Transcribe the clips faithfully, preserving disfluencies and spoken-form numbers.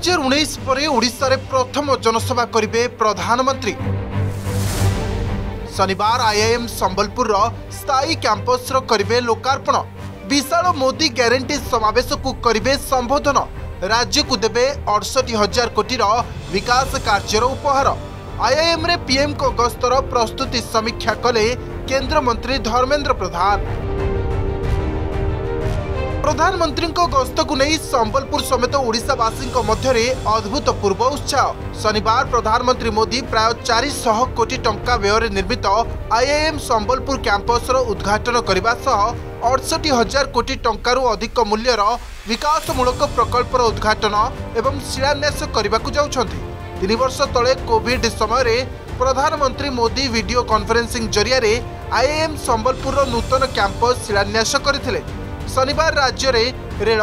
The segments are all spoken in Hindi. दुईहजार उन्नीस पर ओडिशा प्रथम जनसभा करेंगे प्रधानमंत्री। शनिवार आईआईएम संबलपुर स्थायी कैंपस करेंगे लोकार्पण। विशाल मोदी ग्यारंटी समावेश को करेंगे संबोधन। राज्य को देवे अड़सठ हजार कोटीर विकास कार्यर उपहार। आईआईएम रे पीएम को गस्तर प्रस्तुति समीक्षा कले केंद्र मंत्री धर्मेन्द्र प्रधान। प्रधानमंत्री को गस्त को नहीं संबलपुर समेत ओडिशावासी मध्य अद्भुतपूर्व उत्साह। शनिवार प्रधानमंत्री मोदी प्राय चार सौ कोटी टंका व्यय निर्मित आईआईएम संबलपुर कैंपस उद्घाटन करने अड़सठ हजार कोटी टंकारु अधिक मूल्यर विकासमूलक प्रकल्पर उद्घाटन एवं शिलान्यास करने को जाउछन्ति। तीन वर्ष तले कोविड समय प्रधानमंत्री मोदी वीडियो कॉन्फ्रेंसिंग जरिया आईआईएम संबलपुर नूतन कैंपस शिलान्यास करथिले। शनिवार राज्य में रेल,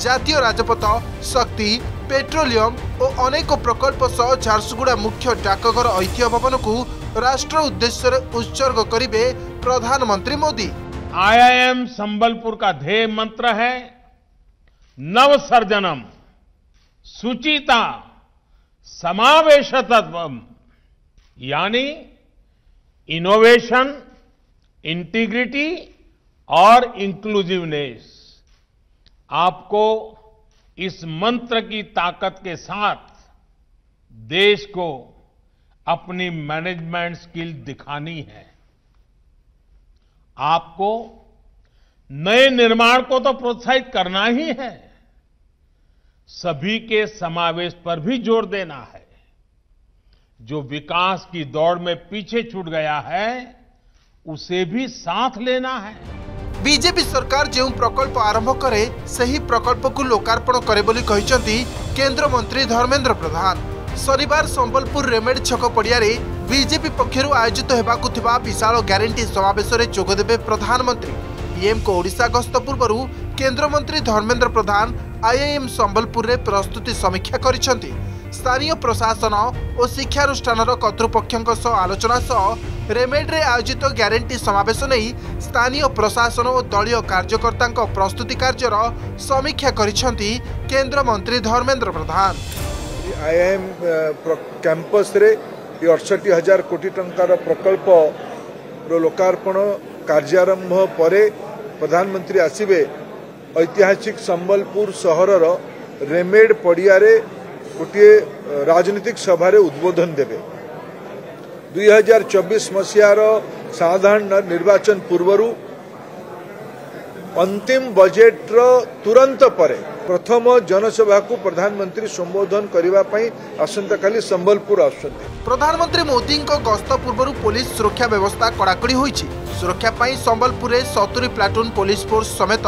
जातीय राजपथ, शक्ति, पेट्रोलियम और अनेक प्रकल्प सह झारसूगड़ा मुख्य डाकघर ऐतिह्य भवन को राष्ट्र उद्देश्य रे उत्सर्ग करेंगे प्रधानमंत्री मोदी। आईआईएम संबलपुर का ध्येय मंत्र है नवसर्जनम, सुचिता, समावेशतत्वम, यानी इनोवेशन, इंटीग्रिटी और इंक्लूसिवनेस। आपको इस मंत्र की ताकत के साथ देश को अपनी मैनेजमेंट स्किल दिखानी है। आपको नए निर्माण को तो प्रोत्साहित करना ही है, सभी के समावेश पर भी जोर देना है। जो विकास की दौड़ में पीछे छूट गया है उसे भी साथ लेना है। बीजेपी सरकार जो प्रकल्प आरंभ करे सही प्रकल्प को लोकार्पण करे बोली केंद्र मंत्री धर्मेन्द्र प्रधान। शनिवार संबलपुर रेमेड छक पड़िया रे बीजेपी पक्षर आयोजित होबाकु थिबा विशाल ग्यारंटी समावेश रे जोगदेबे प्रधानमंत्री। पीएम को ओडिशा गस्त पूर्व केंद्र मंत्री धर्मेन्द्र प्रधान आईआईएम संबलपुर रे प्रस्तुति समीक्षा करिसेंती। स्थानीय प्रशासन और शिक्षानुष्ठान कर्तृपक्षों सह आलोचना सह रेमेड रे आयोजित ग्यारंटी समावेश नहीं स्थानीय प्रशासन और दलीय कार्यकर्ता प्रस्तुति कार्यर समीक्षा करिसेंती केंद्र मंत्री धर्मेन्द्र प्रधान। आईआईएम कैंपस रे अड़सठ हजार कोटी टंकार प्रकल्प लोकार्पण कार्यारंभ पर प्रधानमंत्री आसिबे ऐतिहासिक संबलपुर सहरर रेमेड पड़िया रे गोटे राजनीतिक सभार उद्बोधन देवे। दुई हजार चौबीस मसीहार साधारण निर्वाचन पूर्वर अंतिम बजेट्र तुरंत पर प्रथम जनसभा को प्रधानमंत्री संबोधन करने आसंताकाली संबलपुर आसुछन्ति। प्रधानमंत्री मोदी गस्त पूर्व पुलिस सुरक्षा व्यवस्था कड़ाकड़ी होईछि। सुरक्षा पाई संबलपुर में सत्तरी प्लाटून पुलिस फोर्स समेत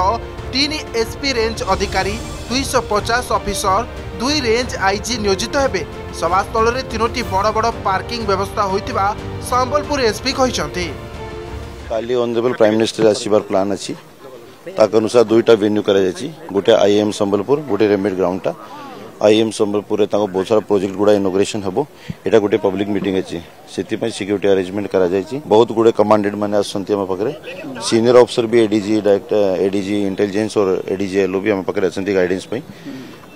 तीन एसपी रेंज अधिकारी, दुईश पचास अफिसर, दुई रेंज आईजी नियोजित हेबे। सभास्थल में तीनोटी बड़ बड़ पार्किंग व्यवस्था होइतिबा संबलपुर एसपी कहिसन्ति। काली ऑनरेबल प्राइम मिनिस्टर आसीबार प्लान अछि, ताक अनुसार दुईटा वेन्यू करा जाछि, गोटे आईएम संबलपुर, गोटे रेमेड ग्राउंडटा। आईएम संबलपुर ताको बहुत सारा प्रोजेक्ट गुड़ा इनोग्रेशन हेबो। एटा गोटे पब्लिक मीटिंग अछि, सेति पई सिक्युरिटी अरेंजमेंट करा जाछि। बहुत गुड़े कमांडेड माने आसंती हम पकरे, सीनियर ऑफिसर भी एडीजी डायरेक्टर एडीजी इंटेलिजेंस और एडीजी एलओ भी हम पकरे आसंती गाइडेंस पई।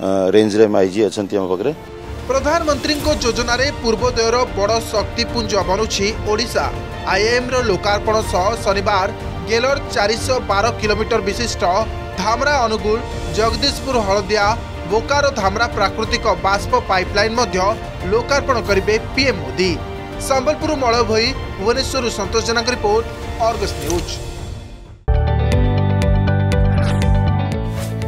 रेंज रे आईजी आसंती हम पकरे। प्रधानमंत्री को योजना रे पूर्वोदयर बड़ शक्तिपुंज बनुछि ओडिशा। आईएम रो लोकार्पण सह शनिवार गेलर चार सौ बारह किलोमीटर विशिष्ट धामरा अनुगूल, जगदीशपुर हलदिया, बोकारो धामरा प्राकृतिक बाष्प पाइपलाइन मध्य लोकार्पण करेंगे पीएम मोदी। संबलपुर मलभई भुवनेश्वर संतोष जेना की रिपोर्ट, आर्गस न्यूज।